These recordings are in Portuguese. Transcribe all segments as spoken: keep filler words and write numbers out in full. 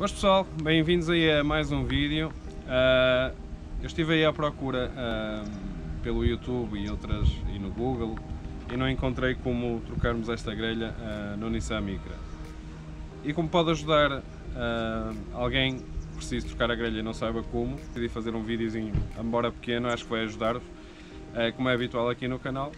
Boas pessoal, bem-vindos aí a mais um vídeo. Uh, eu estive aí à procura uh, pelo YouTube e outras e no Google e não encontrei como trocarmos esta grelha uh, no Nissan Micra. E como pode ajudar uh, alguém que precise trocar a grelha e não saiba como, decidi fazer um videozinho, embora pequeno, acho que vai ajudar-vos, uh, como é habitual aqui no canal.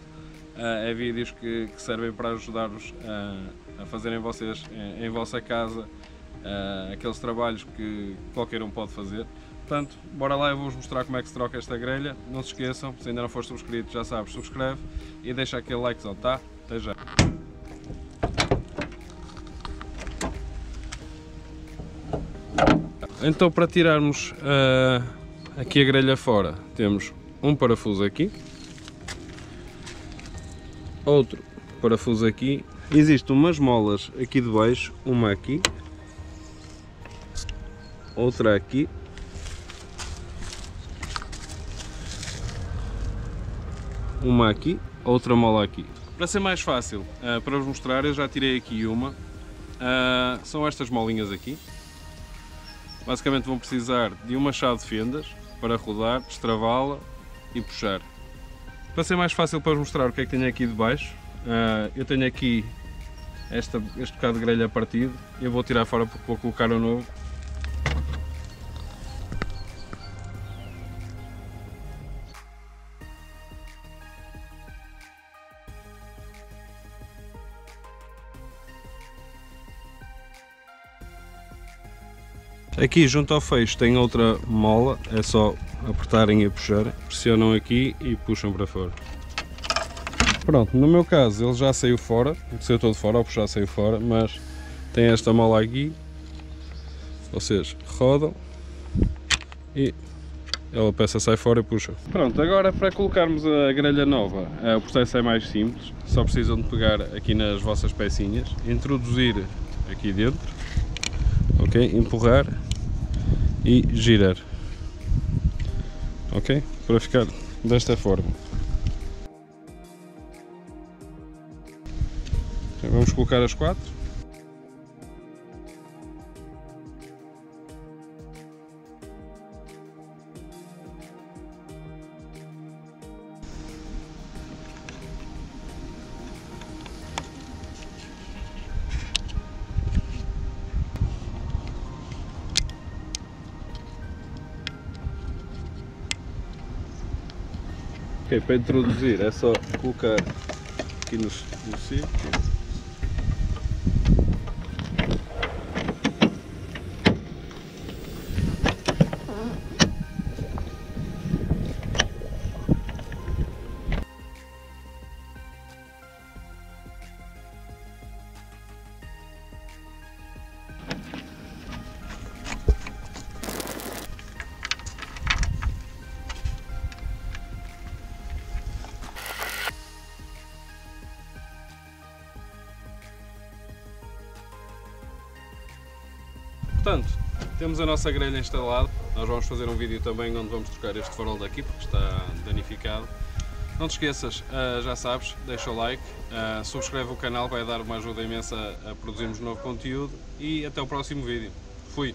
Uh, é vídeos que, que servem para ajudar-vos uh, a fazerem vocês em, em vossa casa uh, aqueles trabalhos que qualquer um pode fazer. Portanto, bora lá, eu vou-vos mostrar como é que se troca esta grelha. Não se esqueçam, se ainda não for subscrito, já sabes, subscreve e deixa aquele likezão, tá? Até já! Então, para tirarmos uh, aqui a grelha fora, temos um parafuso aqui, outro parafuso aqui, existem umas molas aqui de baixo, uma aqui, outra aqui, uma aqui, outra mola aqui. Para ser mais fácil, para vos mostrar, eu já tirei aqui uma, são estas molinhas aqui. Basicamente vão precisar de uma chave de fendas para rodar, destravá-la e puxar. Para ser mais fácil para vos mostrar o que é que tenho aqui de baixo, uh, eu tenho aqui esta, este bocado de grelha partido, eu vou tirar fora porque vou colocar o novo. Aqui junto ao fecho tem outra mola, é só apertarem e puxarem, pressionam aqui e puxam para fora. Pronto, no meu caso ele já saiu fora, saiu todo fora, ao puxar saiu fora, mas tem esta mola aqui, vocês rodam e a peça sai fora e puxa. Pronto, agora para colocarmos a grelha nova, o processo é mais simples, só precisam de pegar aqui nas vossas pecinhas, introduzir aqui dentro. Ok, empurrar e girar, ok, para ficar desta forma. Então, vamos colocar as quatro. Okay, para introduzir é só colocar aqui no, no sítio. Portanto, temos a nossa grelha instalada, nós vamos fazer um vídeo também onde vamos trocar este farol daqui porque está danificado. Não te esqueças, já sabes, deixa o like, subscreve o canal, vai dar uma ajuda imensa a produzirmos novo conteúdo e até o próximo vídeo. Fui!